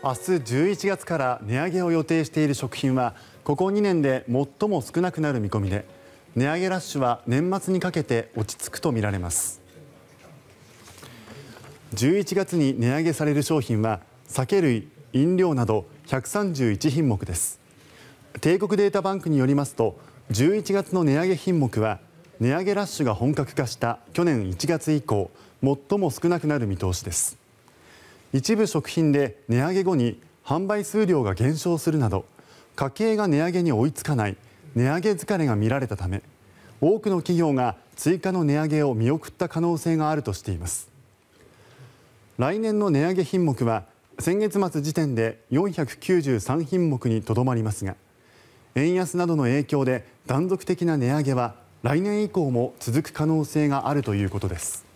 明日11月から値上げを予定している食品はここ2年で最も少なくなる見込みで、値上げラッシュは年末にかけて落ち着くとみられます。11月に値上げされる商品は酒類、飲料など131品目です。帝国データバンクによりますと、11月の値上げ品目は値上げラッシュが本格化した去年1月以降最も少なくなる見通しです。一部食品で値上げ後に販売数量が減少するなど、家計が値上げに追いつかない値上げ疲れが見られたため、多くの企業が追加の値上げを見送った可能性があるとしています。来年の値上げ品目は先月末時点で493品目にとどまりますが、円安などの影響で断続的な値上げは来年以降も続く可能性があるということです。